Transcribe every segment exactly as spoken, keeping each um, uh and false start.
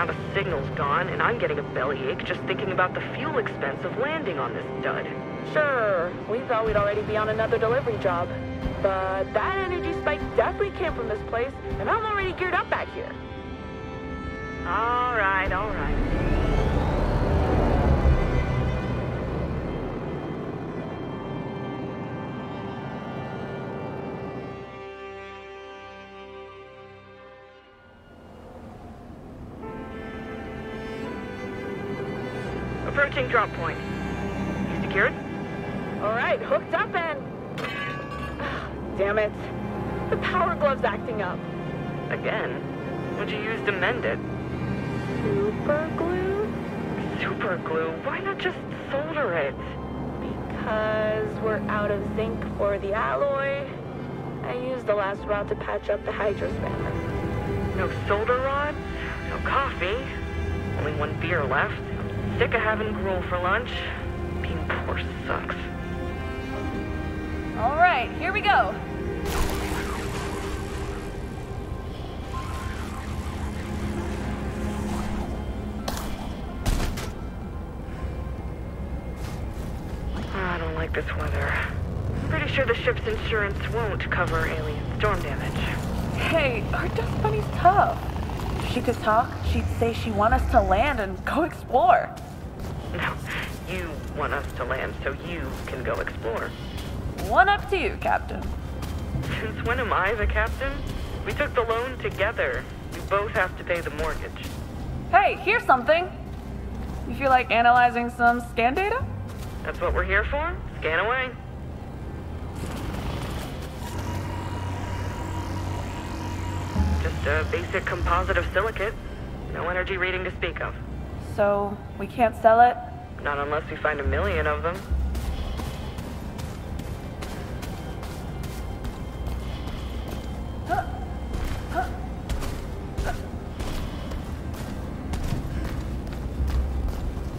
amount of signal's gone, and I'm getting a bellyache just thinking about the fuel expense of landing on this dud. Sure, we thought we'd already be on another delivery job. But that energy spike definitely came from this place, and I'm already geared up back here. All right, all right. Approaching drop point. You secured? All right, hooked up and... Oh, damn it. The power glove's acting up. Again? Would you use to mend it? Super glue? Super glue? Why not just solder it? Because we're out of zinc for the alloy. I used the last rod to patch up the hydro spanner. No solder rods? No coffee? Only one beer left? Sick of having gruel for lunch. Being poor sucks. All right, here we go. I don't like this weather. I'm pretty sure the ship's insurance won't cover alien storm damage. Hey, our dust bunny's tough. If she could talk, she'd say she wants us to land and go explore. No, you want us to land so you can go explore. One up to you, Captain. Since when am I the captain? We took the loan together. We both have to pay the mortgage. Hey, here's something. You feel like analyzing some scan data? That's what we're here for. Scan away. Just a basic composite of silicate. No energy reading to speak of. So, we can't sell it? Not unless we find a million of them. Huh. Huh. Huh.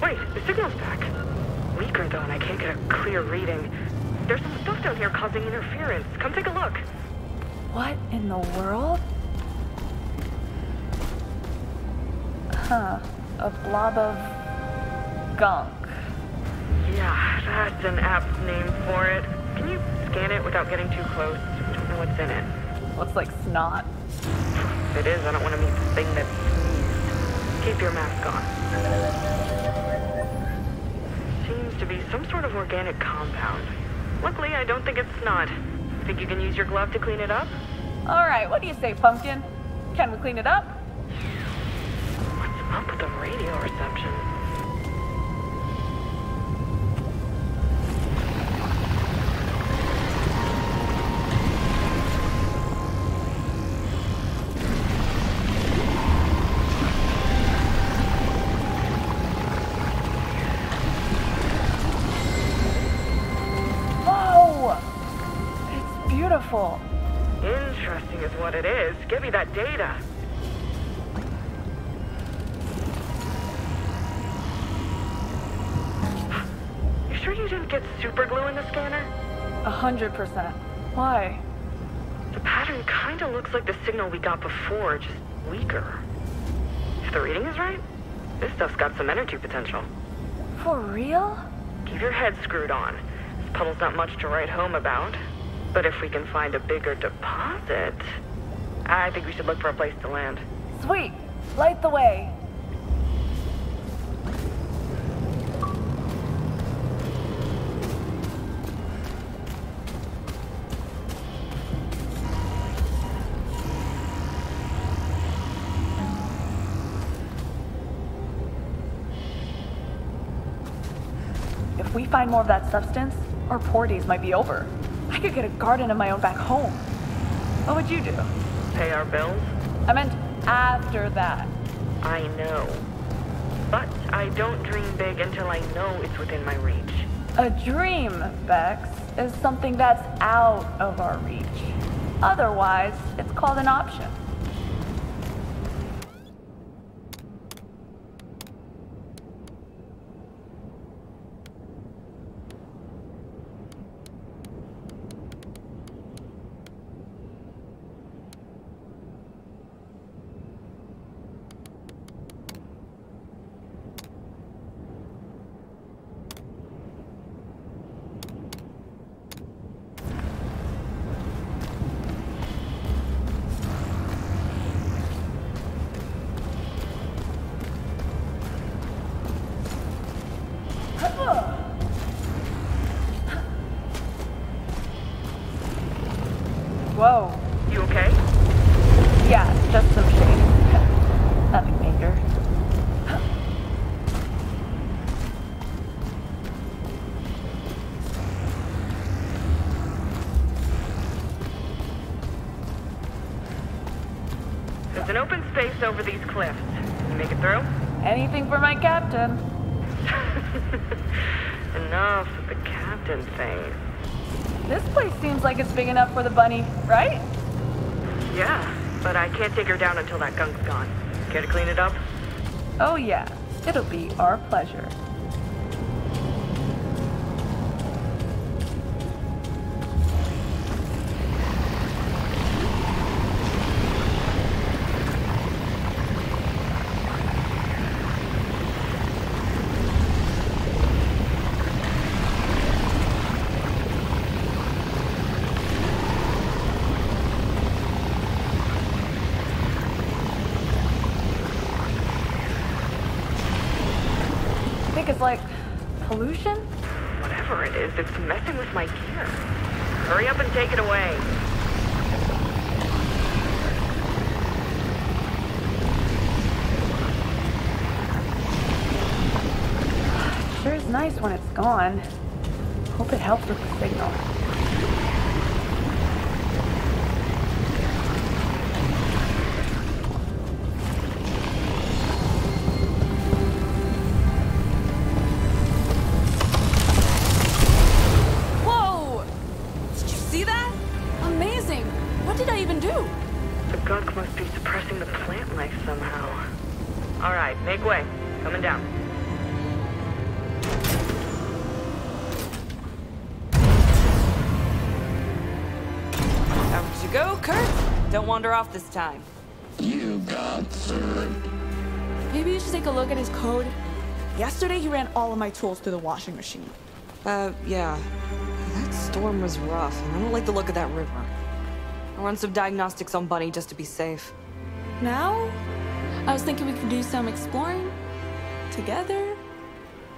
Wait, the signal's back. Weaker though, and I can't get a clear reading. There's some stuff down here causing interference. Come take a look. What in the world? Huh. A blob of gunk. Yeah, that's an apt name for it. Can you scan it without getting too close? I don't know what's in it. Looks like snot. If it is, I don't want to meet the thing that sneezed. Keep your mask on. Seems to be some sort of organic compound. Luckily, I don't think it's snot. Think you can use your glove to clean it up? All right, what do you say, Pumpkin? Can we clean it up? Up with the radio reception. Whoa! It's beautiful. Interesting is what it is. Give me that data. Sure you didn't get super glue in the scanner? A hundred percent. Why? The pattern kind of looks like the signal we got before, just weaker. If the reading is right, this stuff's got some energy potential. For real? Keep your head screwed on. This puddle's not much to write home about. But if we can find a bigger deposit, I think we should look for a place to land. Sweet. Light the way. If we find more of that substance, our poor days might be over. I could get a garden in my own back home. What would you do? Pay our bills? I meant after that. I know. But I don't dream big until I know it's within my reach. A dream, Bex, is something that's out of our reach. Otherwise, it's called an option. There's an open space over these cliffs. You make it through? Anything for my captain. Enough with the captain thing. This place seems like it's big enough for the bunny, right? Yeah, but I can't take her down until that gunk's gone. Care to clean it up? Oh yeah, it'll be our pleasure. Like pollution? Whatever it is, it's messing with my gear. Hurry up and take it away. It sure is nice when it's gone. Hope it helps with the signal. Wander off this time. You got third. Maybe you should take a look at his code. Yesterday he ran all of my tools through the washing machine. Uh, yeah. That storm was rough, and I don't like the look of that river. I'll run some diagnostics on Bunny just to be safe. Now? I was thinking we could do some exploring. Together?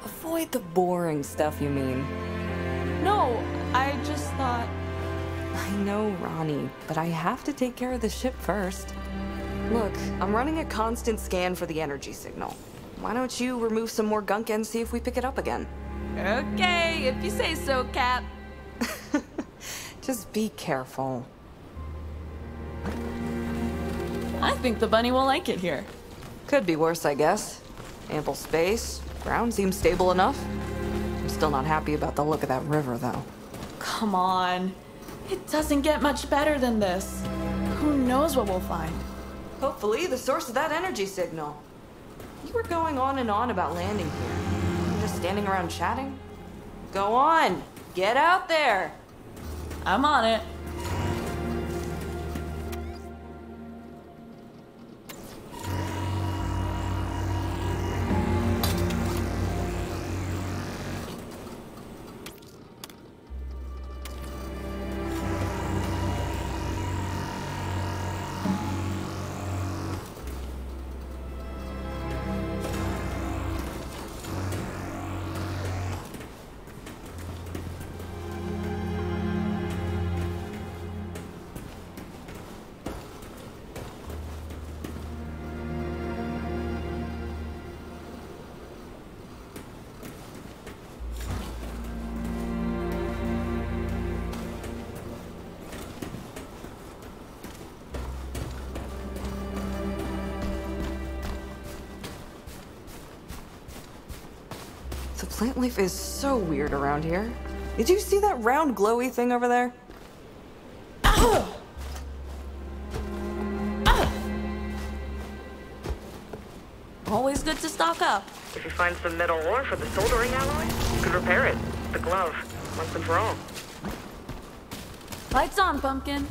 Avoid the boring stuff, you mean. No, I just thought... I know, Ronnie, but I have to take care of the ship first. Look, I'm running a constant scan for the energy signal. Why don't you remove some more gunk and see if we pick it up again? Okay, if you say so, Cap. Just be careful. I think the bunny will like it here. Could be worse, I guess. Ample space, ground seems stable enough. I'm still not happy about the look of that river, though. Come on. It doesn't get much better than this. Who knows what we'll find? Hopefully the source of that energy signal. You were going on and on about landing here. You're just standing around chatting? Go on! Get out there! I'm on it. Plant life is so weird around here. Did you see that round glowy thing over there? Ow! Ow! Always good to stock up. If you find some metal ore for the soldering alloy, you could repair it. The glove, once and for all. Lights on, pumpkin.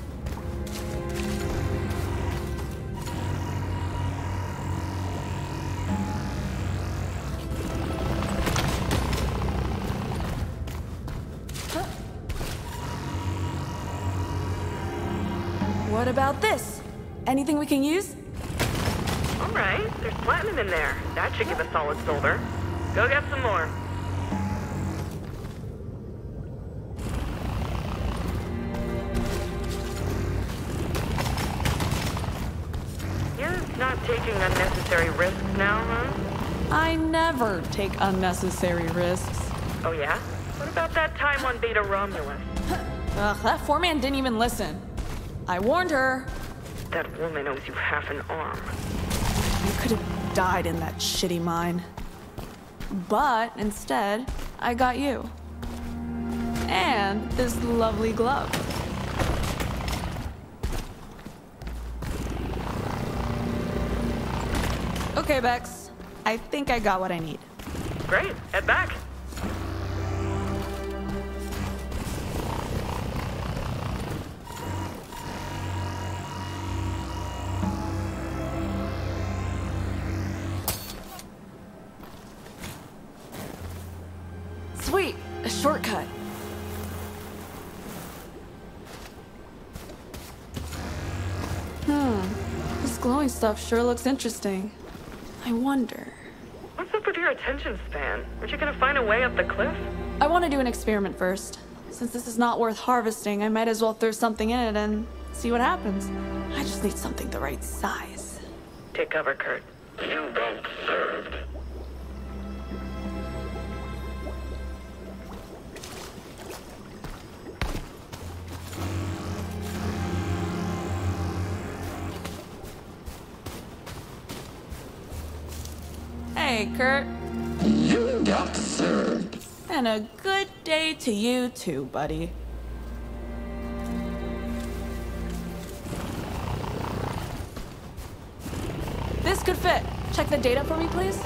What about this? Anything we can use? All right, there's platinum in there. That should give a solid solder. Go get some more. You're not taking unnecessary risks now, huh? I never take unnecessary risks. Oh, yeah? What about that time on Beta Romulus? Ugh, that foreman didn't even listen. I warned her. That woman owes you half an arm. You could have died in that shitty mine. But instead, I got you. And this lovely glove. Okay, Bex. I think I got what I need. Great. Head back. Sweet. A shortcut. Hmm. This glowing stuff sure looks interesting. I wonder... What's up with your attention span? Aren't you gonna find a way up the cliff? I want to do an experiment first. Since this is not worth harvesting, I might as well throw something in it and see what happens. I just need something the right size. Take cover, Kurt. You got served. Hey, Kurt. You got served. And a good day to you too, buddy. This could fit. Check the data for me, please.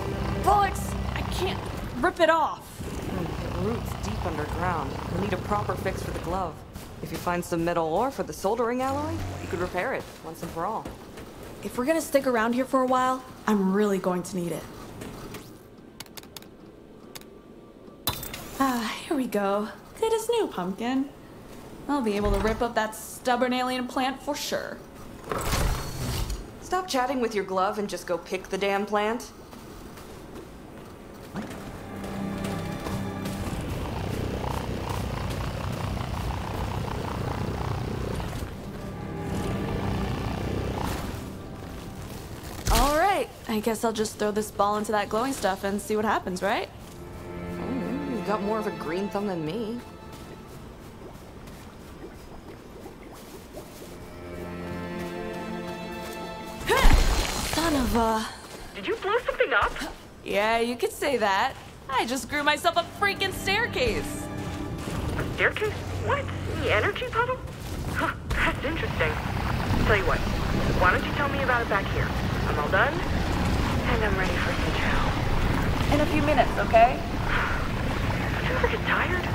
Pollux! I can't rip it off. It roots deep underground. We need a proper fix for the glove. If you find some metal ore for the soldering alloy, you could repair it once and for all. If we're gonna stick around here for a while, I'm really going to need it. Ah, here we go. Good as new, Pumpkin. I'll be able to rip up that stubborn alien plant for sure. Stop chatting with your glove and just go pick the damn plant. All right, I guess I'll just throw this ball into that glowing stuff and see what happens, right? Got more of a green thumb than me. Son of a... Did you blow something up? Yeah, you could say that. I just grew myself a freaking staircase. A staircase? What? The energy puddle? Huh, that's interesting. I'll tell you what, why don't you tell me about it back here? I'm all done, and I'm ready for some chow. In a few minutes, okay? Do you ever get tired?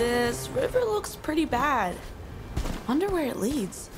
This river looks pretty bad. Wonder where it leads.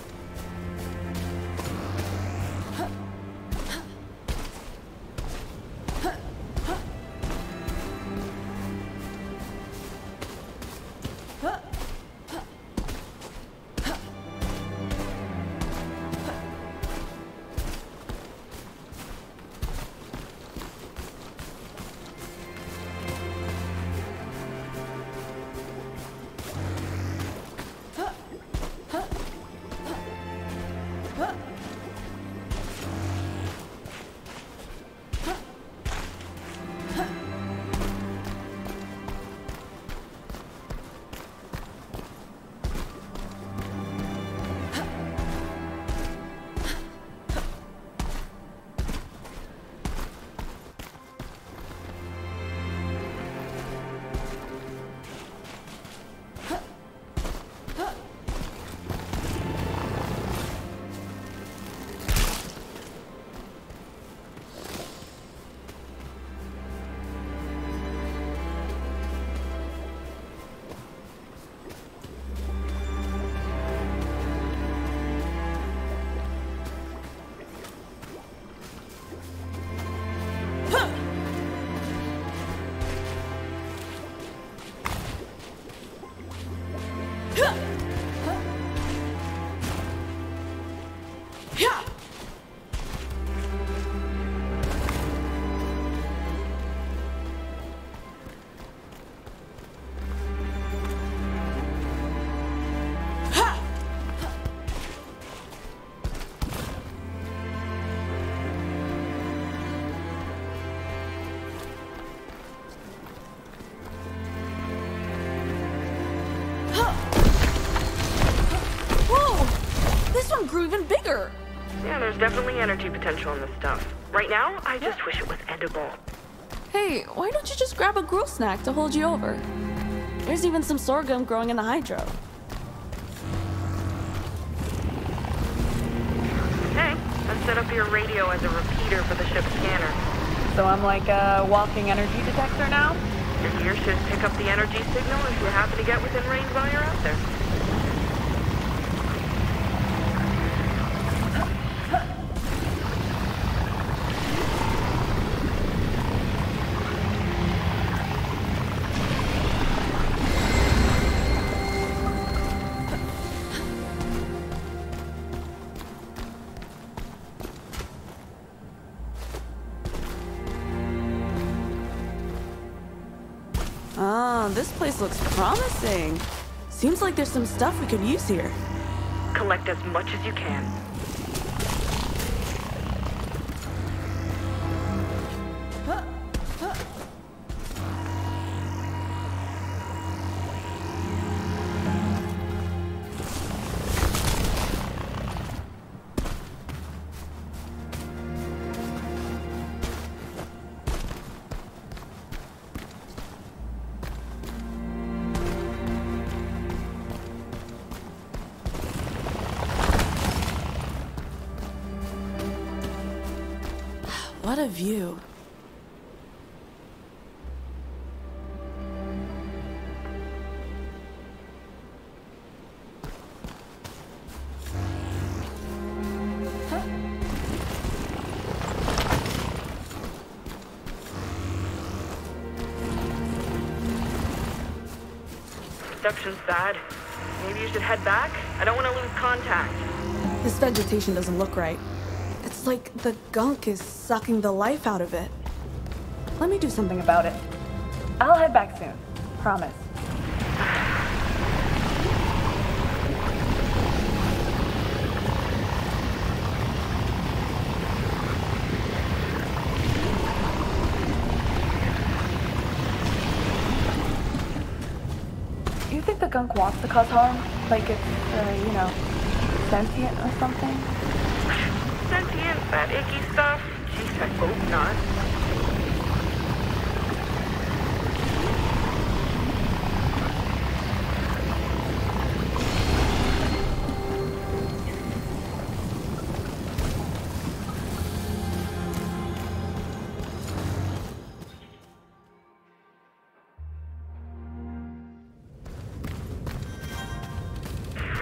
Yeah, there's definitely energy potential in this stuff. Right now, I just yeah. wish it was edible. Hey, why don't you just grab a growth snack to hold you over? There's even some sorghum growing in the hydro. Hey, I set up your radio as a repeater for the ship's scanner. So I'm like a walking energy detector now? Your gear should pick up the energy signal if you happen to get within range while you're out there. This looks promising. Seems like there's some stuff we could use here. Collect as much as you can. What a view. Reception's bad. Maybe you should head back? I don't want to lose contact. This vegetation doesn't look right. It's like the gunk is sucking the life out of it. Let me do something about it. I'll head back soon. Promise. You think the gunk wants to cause harm? Like it's, uh, you know, sentient or something? Sentient, that icky stuff? Jeez, I hope not.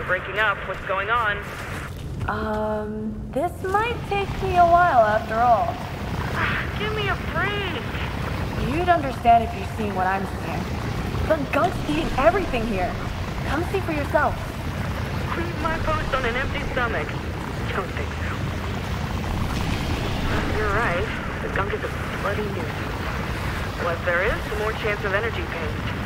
You're breaking up. What's going on? Um, this might take me a while after all. Give me a break. You'd understand if you've seen what I'm seeing. The gunk's eating everything here. Come see for yourself. Leave my post on an empty stomach. Don't think so. You're right. The gunk is a bloody nuisance. The less there is, the more chance of energy pain.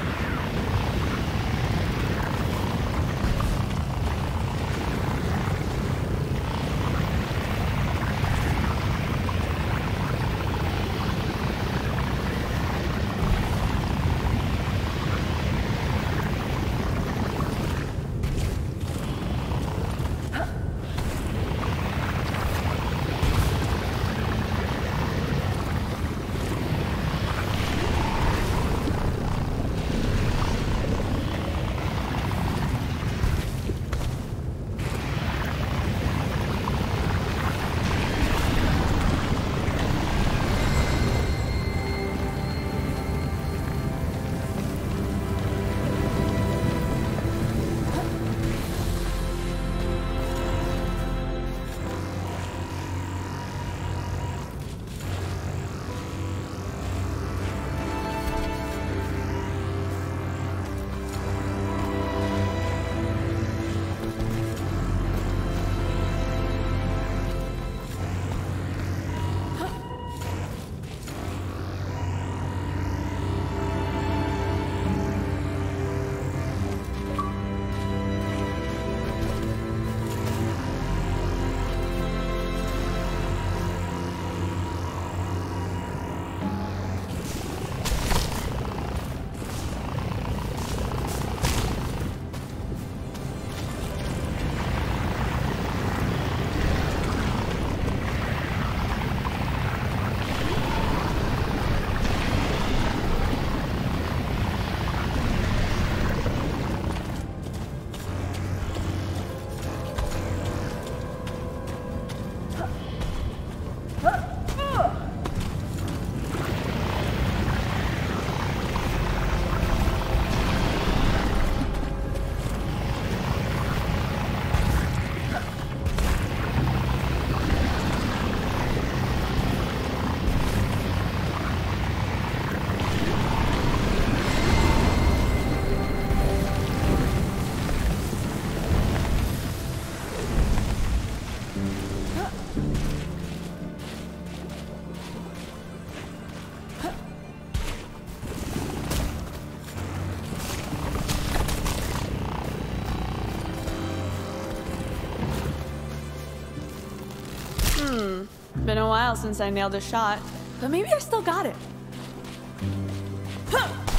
Been a while since I nailed a shot, but maybe I still got it.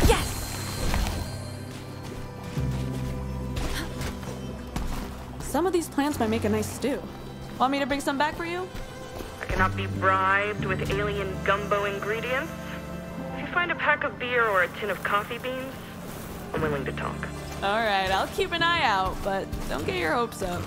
Yes! Some of these plants might make a nice stew. Want me to bring some back for you? I cannot be bribed with alien gumbo ingredients. If you find a pack of beer or a tin of coffee beans, I'm willing to talk. All right, I'll keep an eye out, but don't get your hopes up.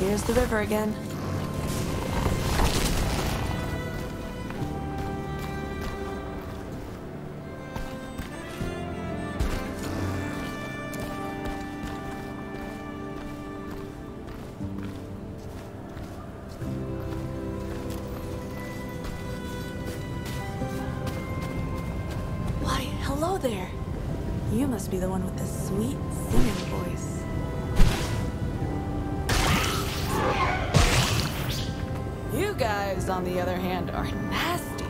Here's the river again. Why, hello there. You must be the one with the sweet singing voice. On the other hand, are nasty.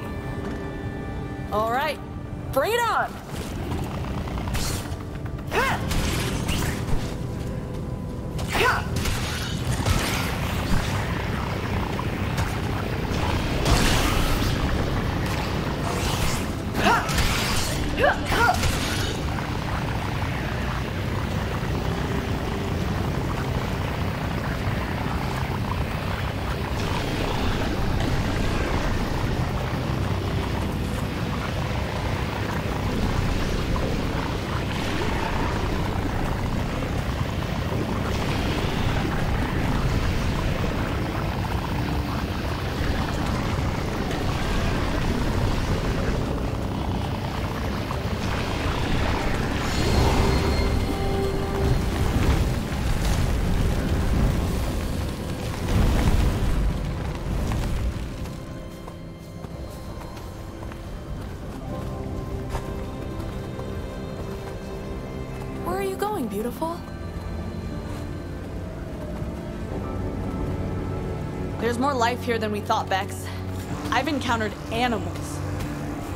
All right, Bring it on! Beautiful. There's more life here than we thought, Bex. I've encountered animals.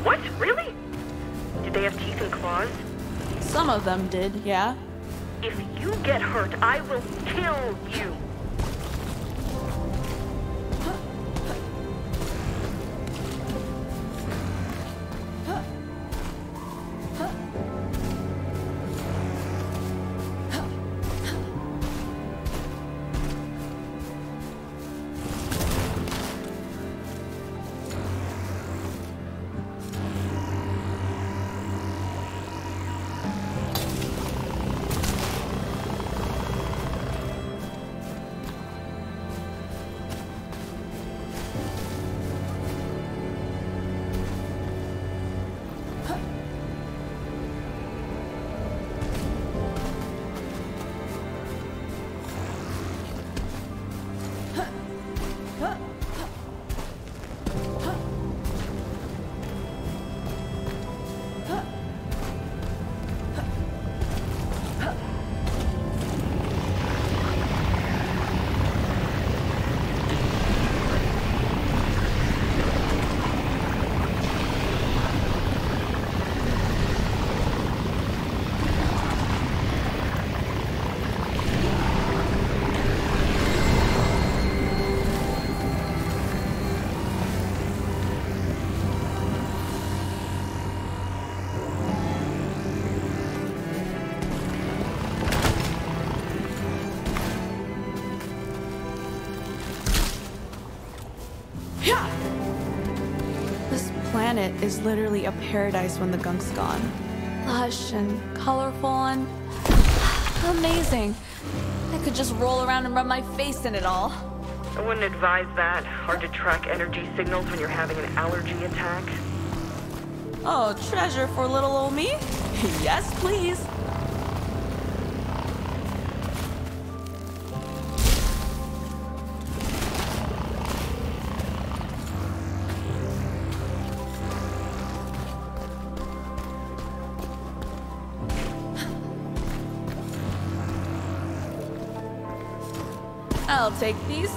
What? Really? Did they have teeth and claws? Some of them did, yeah. If you get hurt, I will kill you. It is literally a paradise when the gunk's gone. Lush and colorful and amazing. I could just roll around and rub my face in it all. I wouldn't advise that. Hard to track energy signals when you're having an allergy attack. Oh, treasure for little old me? Yes, please. I'll take these,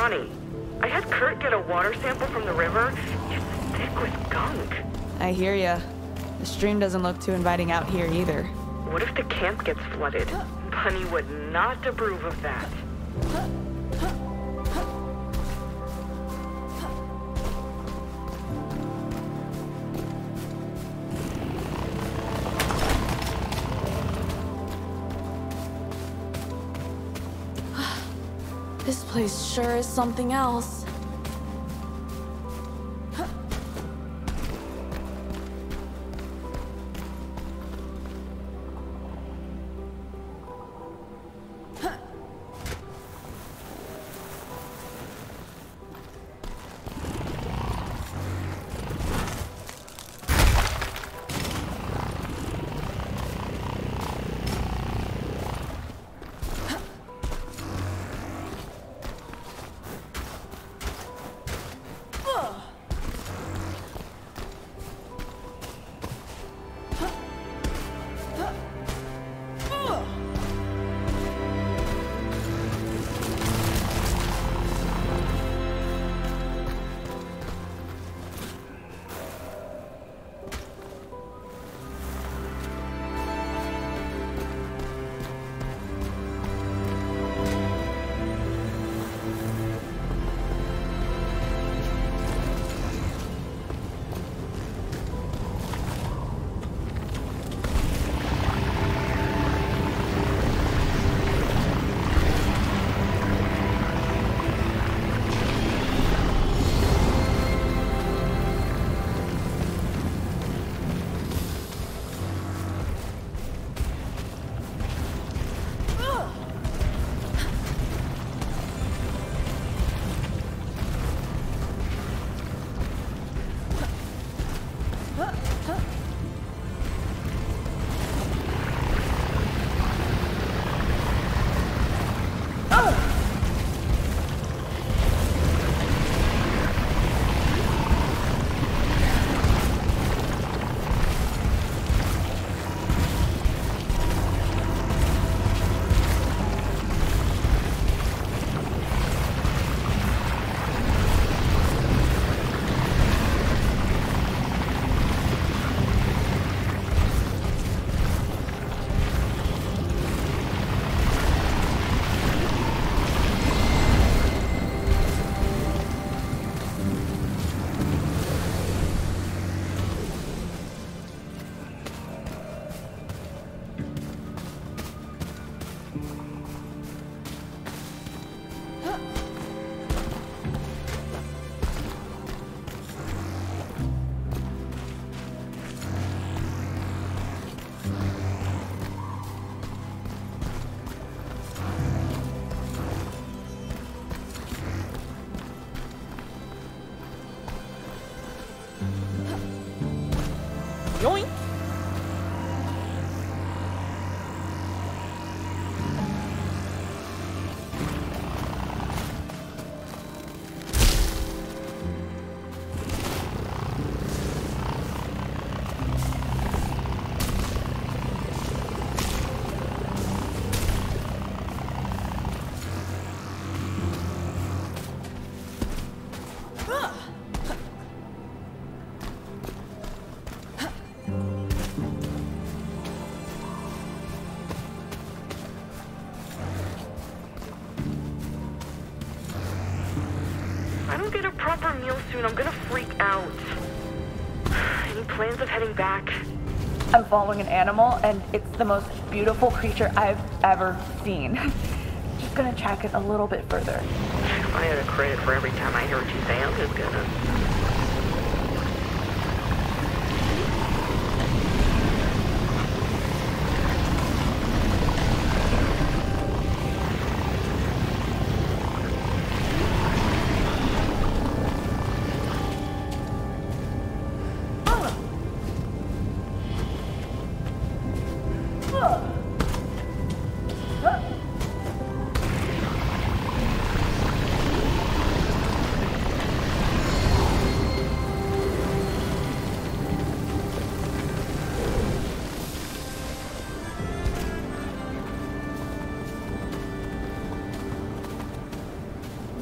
runny. I had Kurt get a water sample from the river. It's thick with gunk. I hear ya. The stream doesn't look too inviting out here either. What if the camp gets flooded? Bunny would not approve of that. This place sure is something else. I'm gonna freak out. Any plans of heading back? I'm following an animal, and it's the most beautiful creature I've ever seen. Just gonna track it a little bit further. I had a credit for every time I heard you say I'm just gonna.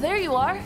There you are.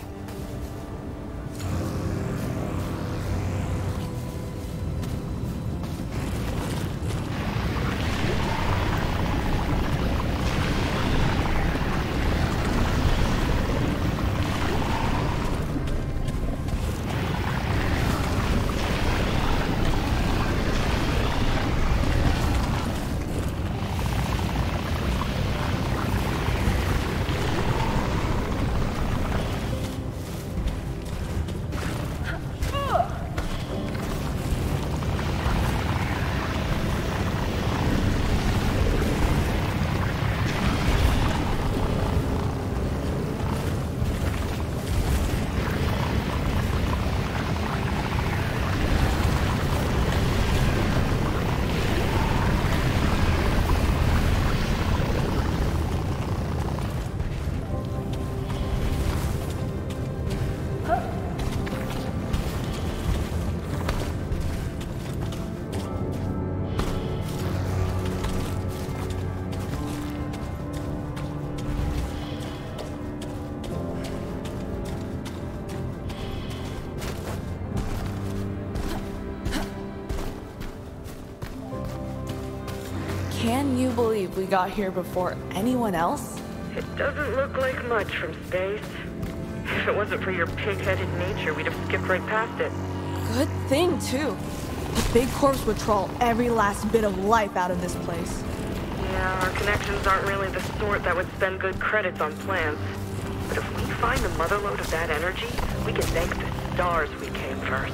Can you believe we got here before anyone else? It doesn't look like much from space. If it wasn't for your pig-headed nature, we'd have skipped right past it. Good thing, too. The big corpse would trawl every last bit of life out of this place. Yeah, our connections aren't really the sort that would spend good credits on plans. But if we find the motherlode of that energy, we can thank the stars we came first.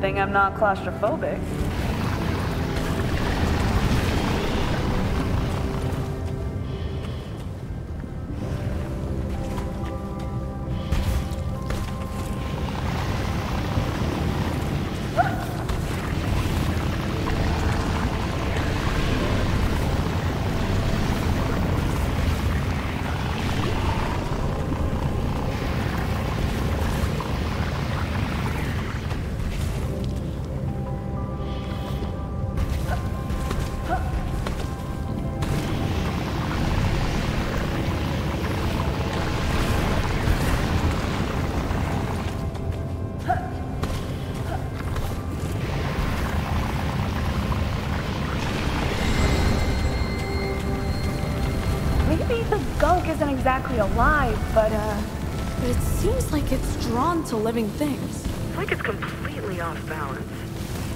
Thing I'm not claustrophobic. Exactly alive, but uh, but it seems like it's drawn to living things. It's like it's completely off balance.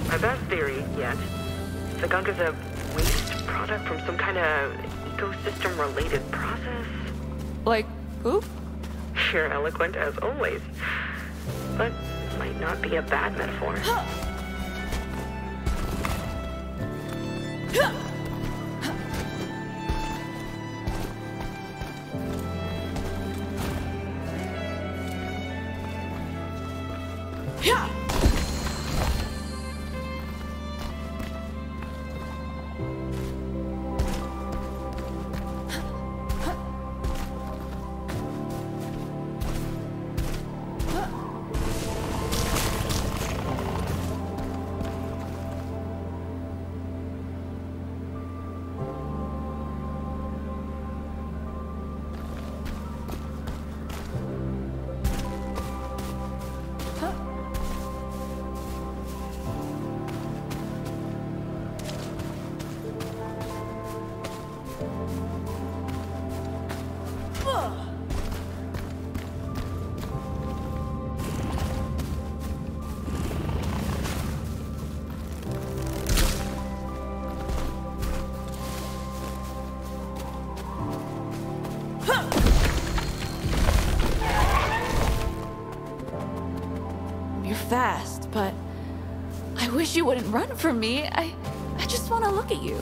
My best theory yet: the gunk is a waste product from some kind of ecosystem-related process. Like poop? You're eloquent as always, but it might not be a bad metaphor. fast, but I wish you wouldn't run from me. I, I just want to look at you.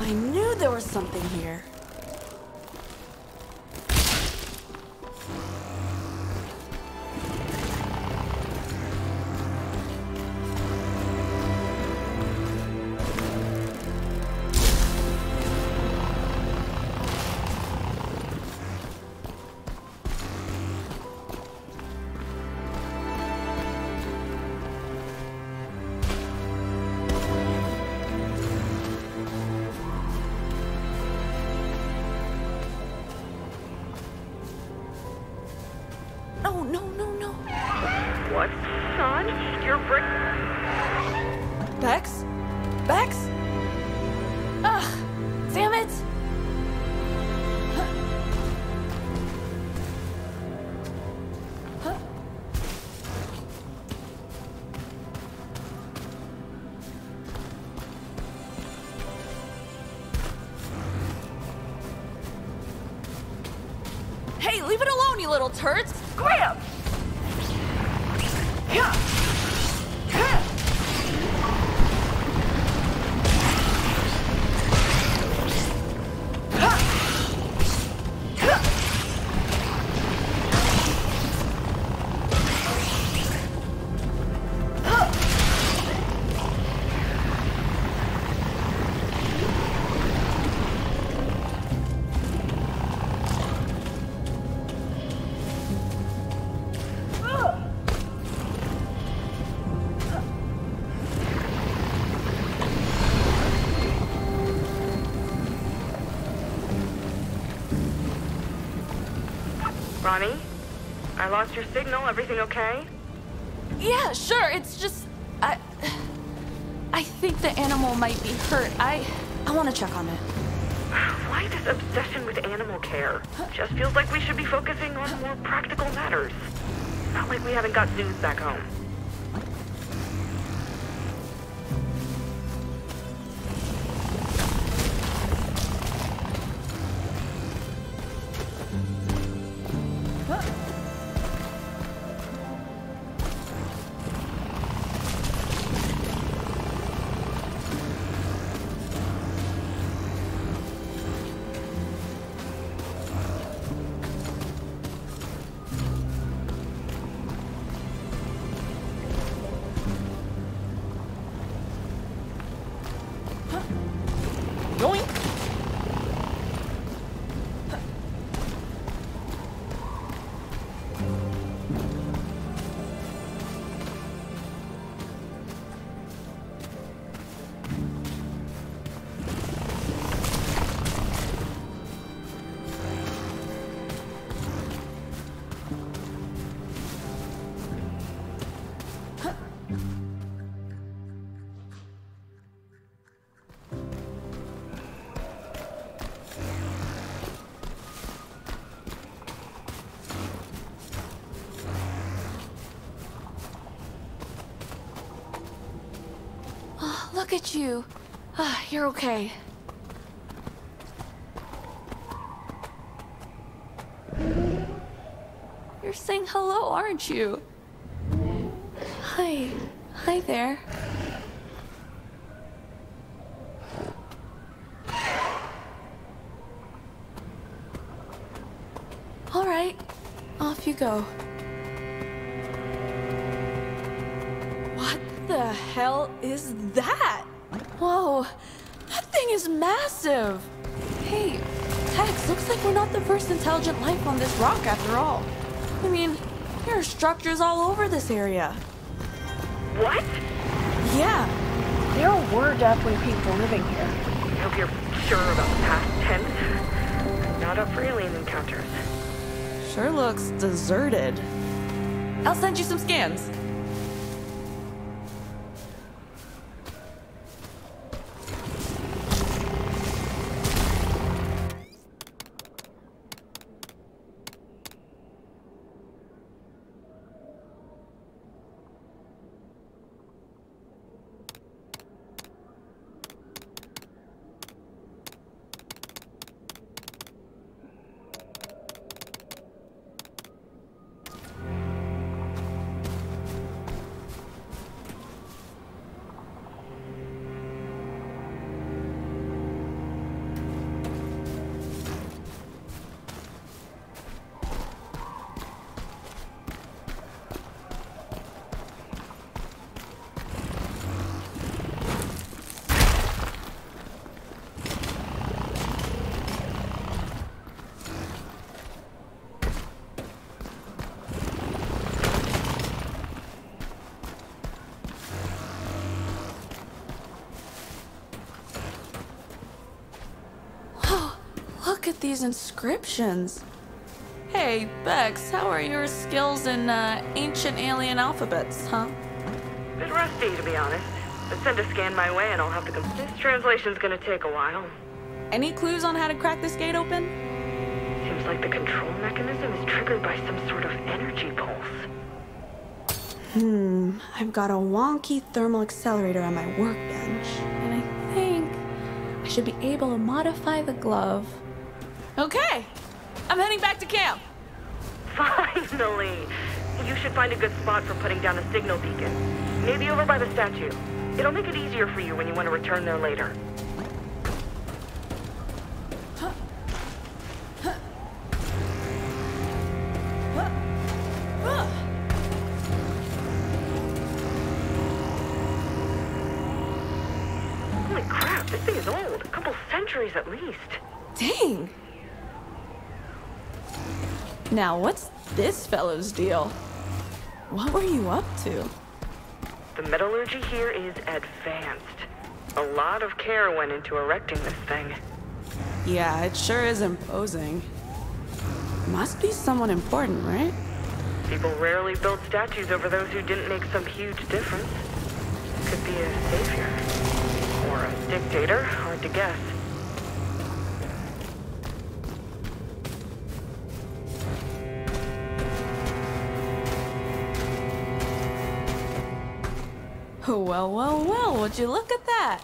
I knew there was something here. Leave it alone, you little turds! Grab! Ronnie, I lost your signal. Everything okay? Yeah, sure. It's just... I... I think the animal might be hurt. I... I want to check on it. Why this obsession with animal care? Just feels like we should be focusing on more practical matters. Not like we haven't got zoos back home. Look at you. Ah, uh, you're okay. You're saying hello, aren't you? Hi. Hi there. All right. Off you go. What the hell is that? Whoa, that thing is massive! Hey, Tex, Looks like we're not the first intelligent life on this rock after all. I mean, there are structures all over this area. What? Yeah. There were definitely people living here. I hope you're sure about the past tense. Not up for alien encounters. Sure looks deserted. I'll send you some scans. Look at these inscriptions. Hey, Bex, how are your skills in uh, ancient alien alphabets, huh? A bit rusty, to be honest. But send a scan my way and I'll have to go. This translation's gonna take a while. Any clues on how to crack this gate open? Seems like the control mechanism is triggered by some sort of energy pulse. Hmm, I've got a wonky thermal accelerator on my workbench. And I think I should be able to modify the glove. Okay, I'm heading back to camp. Finally! You should find a good spot for putting down a signal beacon. Maybe over by the statue. It'll make it easier for you when you want to return there later. Holy crap, this thing is old. A couple centuries at least. Dang! Now, what's this fellow's deal? What were you up to? The metallurgy here is advanced. A lot of care went into erecting this thing. Yeah, it sure is imposing. Must be someone important, right? People rarely build statues over those who didn't make some huge difference. Could be a savior. Or a dictator, hard to guess. Well, well, well, would you look at that?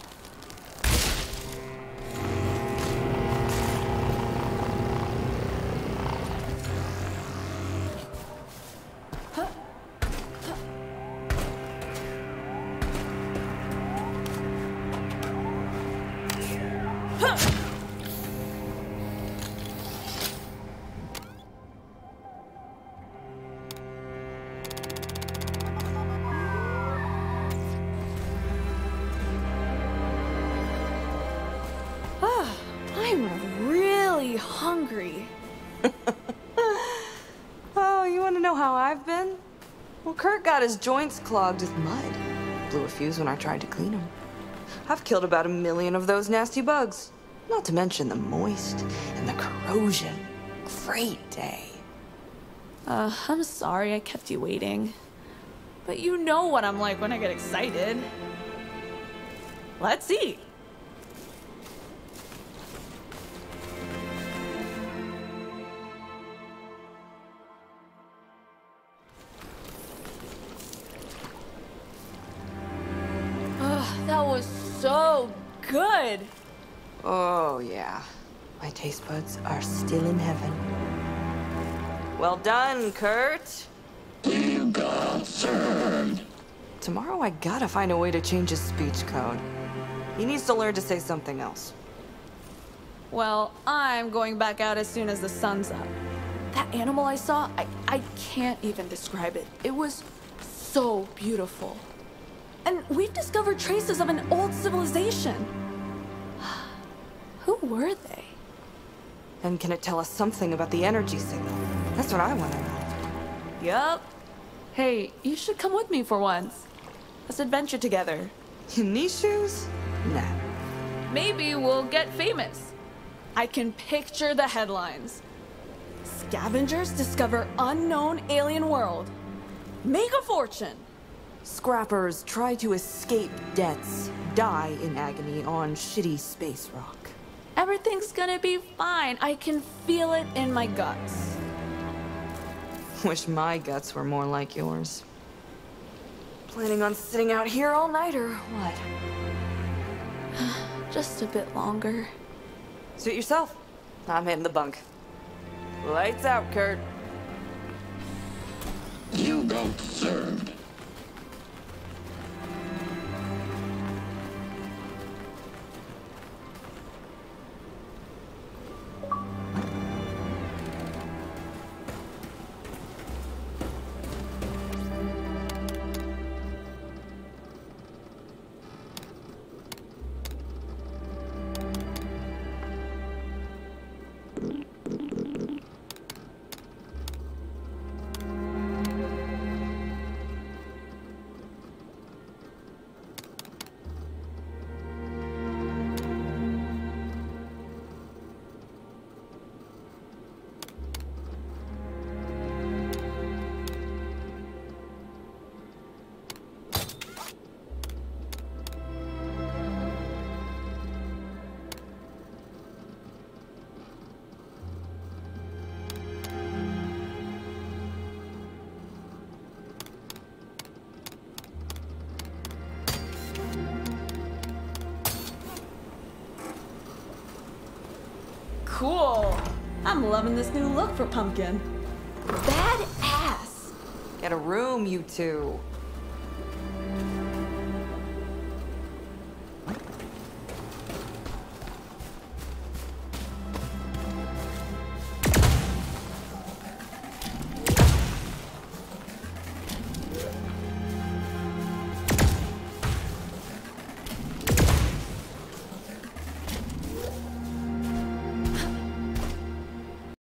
Got his joints clogged with mud. Blew a fuse when I tried to clean him. I've killed about a million of those nasty bugs. Not to mention the moist and the corrosion. Great day. Uh, I'm sorry I kept you waiting. But you know what I'm like when I get excited. Let's eat. Good. Oh, yeah. My taste buds are still in heaven. Well done, Kurt. You got served. Tomorrow I gotta find a way to change his speech code. He needs to learn to say something else. Well, I'm going back out as soon as the sun's up. That animal I saw, I, I can't even describe it. It was so beautiful. And we've discovered traces of an old civilization. Who were they? And can it tell us something about the energy signal? That's what I want to know. Yup. Hey, you should come with me for once. Let's adventure together. In these shoes? Nah. Maybe we'll get famous. I can picture the headlines. Scavengers discover unknown alien world. Make a fortune. Scrappers try to escape debts. Die in agony on shitty space rock. Everything's gonna be fine. I can feel it in my guts. Wish my guts were more like yours. Planning on sitting out here all night or what? Just a bit longer. Suit yourself. I'm hitting the bunk. Lights out, Kurt. You go, sir. Cool. I'm loving this new look for Pumpkin. Badass. Get a room, you two.